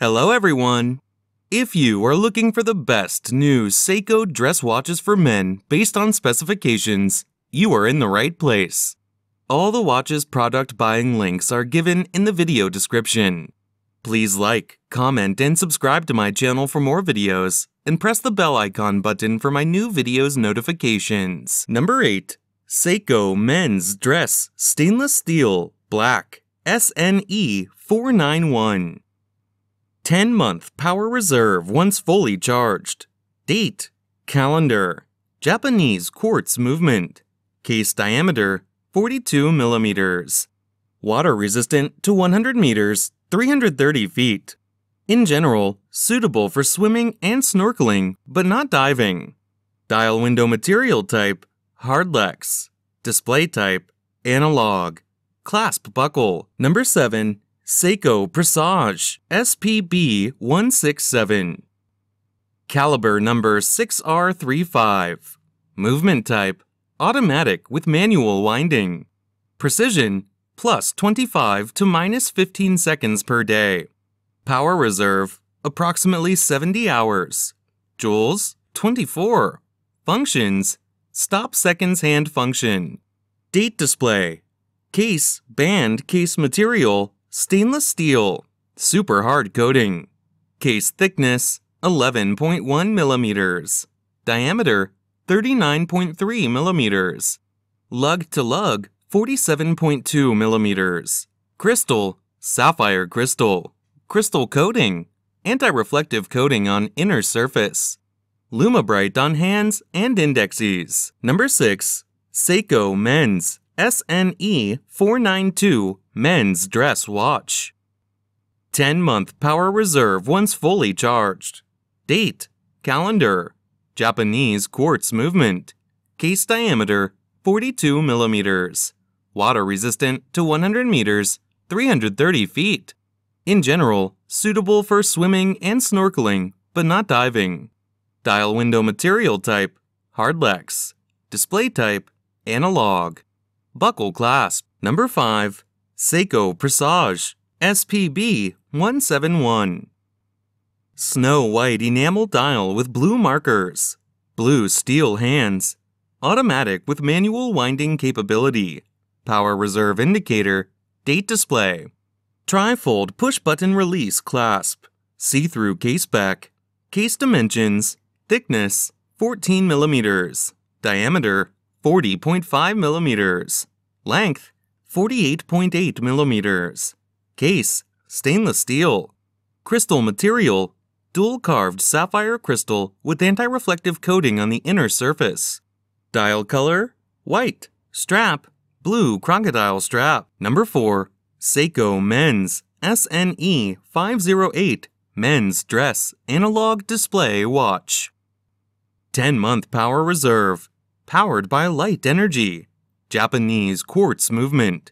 Hello everyone! If you are looking for the best new Seiko dress watches for men based on specifications, you are in the right place. All the watches product buying links are given in the video description. Please like, comment, and subscribe to my channel for more videos, and press the bell icon button for my new videos notifications. Number 8. Seiko Men's Dress Stainless Steel Black SNE491 10-month power reserve once fully charged. Date, calendar, Japanese quartz movement. Case diameter, 42 millimeters. Water resistant to 100 meters, 330 feet. In general, suitable for swimming and snorkeling, but not diving. Dial window material type, hardlex. Display type, analog. Clasp buckle. Number 7. Seiko Presage SPB167 Caliber number 6R35 Movement type Automatic with manual winding Precision plus 25 to minus 15 seconds per day Power reserve approximately 70 hours Joules 24 Functions Stop seconds hand function Date display Case band case material Stainless steel, super hard coating. Case thickness, 11.1 millimeters. Diameter, 39.3 millimeters. Lug to lug, 47.2 millimeters. Crystal, sapphire crystal. Crystal coating, anti-reflective coating on inner surface. Lumabrite on hands and indexes. Number 6. Seiko Men's SNE491 Men's Dress Watch 10-month power reserve once fully charged Date, calendar, Japanese quartz movement Case diameter, 42 millimeters Water resistant to 100 meters, 330 feet In general, suitable for swimming and snorkeling, but not diving Dial window material type, hardlex Display type, analog Buckle clasp Number 5. Seiko Presage SPB171 Snow white enamel dial with blue markers Blue steel hands Automatic with manual winding capability Power reserve indicator Date display Tri-fold push button release clasp See-through case back Case dimensions Thickness 14 millimeters Diameter 40.5 millimeters Length 48.8 millimeters. Case, stainless steel. Crystal material, dual-carved sapphire crystal with anti-reflective coating on the inner surface. Dial color, white. Strap, blue crocodile strap. Number 4. Seiko Men's SNE508 Men's Dress Analog Display Watch. 10-month power reserve. Powered by light energy. Japanese quartz movement.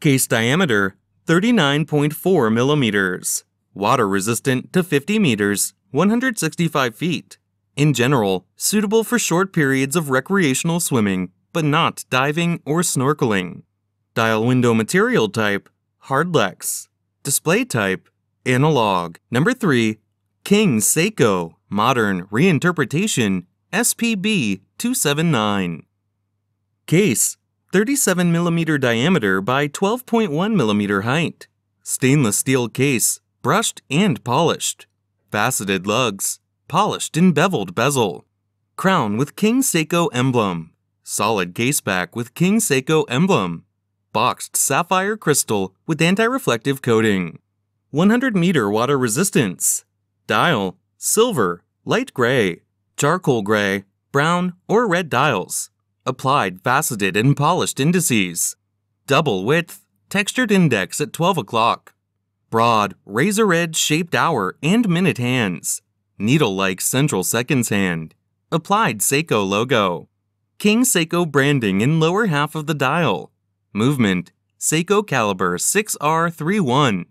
Case diameter 39.4 millimeters. Water resistant to 50 meters, 165 feet. In general, suitable for short periods of recreational swimming, but not diving or snorkeling. Dial window material type, hardlex. Display type, analog. Number 3. King Seiko Modern Reinterpretation SPB279. Case 37 mm diameter by 12.1 mm height. Stainless steel case, brushed and polished. Faceted lugs, polished embeveled bezel. Crown with King Seiko emblem. Solid case back with King Seiko emblem. Boxed sapphire crystal with anti-reflective coating. 100 meter water resistance. Dial, silver, light gray, charcoal gray, brown, or red dials. Applied faceted and polished indices. Double width, textured index at 12 o'clock. Broad, razor edge shaped hour and minute hands. Needle-like central seconds hand. Applied Seiko logo. King Seiko branding in lower half of the dial. Movement, Seiko Caliber 6R31.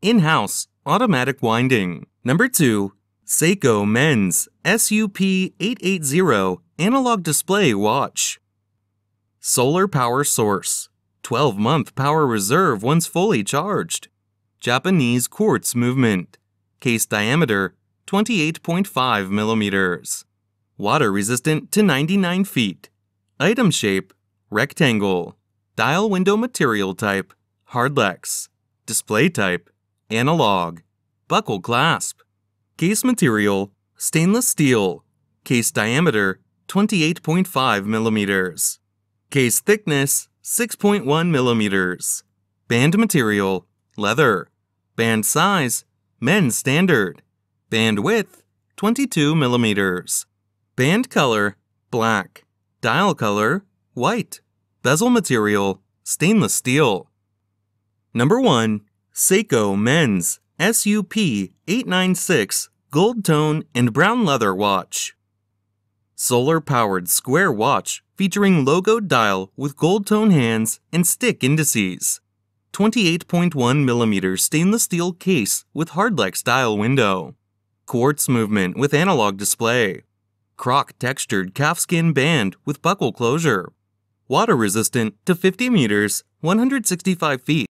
In-house, automatic winding. Number 2. Seiko Men's SUP880 Analog Display Watch. Solar power source. 12-month power reserve once fully charged. Japanese quartz movement. Case diameter 28.5 millimeters. Water resistant to 99 feet. Item shape rectangle. Dial window material type hardlex. Display type analog. Buckle clasp. Case material stainless steel. Case diameter 28.5 millimeters. Case thickness 6.1 millimeters. Band material leather. Band size men's standard. Band width 22 millimeters. Band color black. Dial color white. Bezel material stainless steel. Number 1, Seiko men's SUP896 gold tone and brown leather watch. Solar powered square watch featuring logo dial with gold tone hands and stick indices. 28.1 millimeter stainless steel case with hardlex dial window. Quartz movement with analog display. Croc textured calfskin band with buckle closure. Water resistant to 50 meters, 165 feet.